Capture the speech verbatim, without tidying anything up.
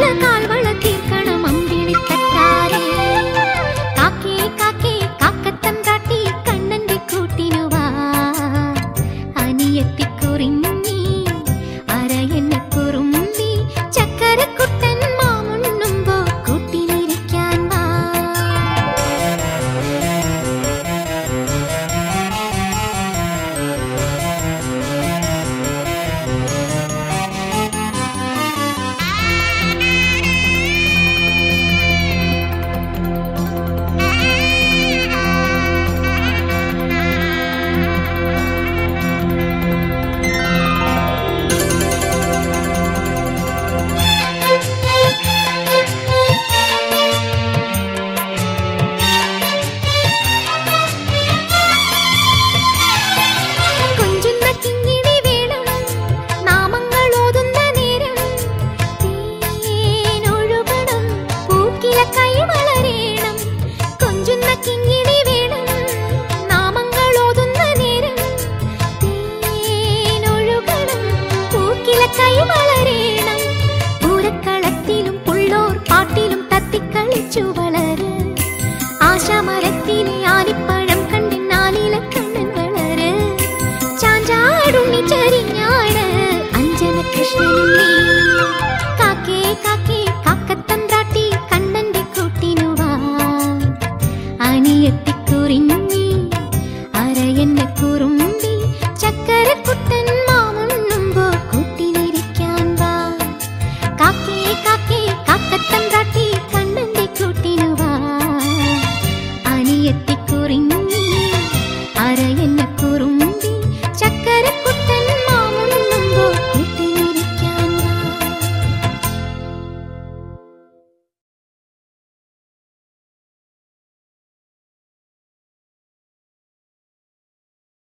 कण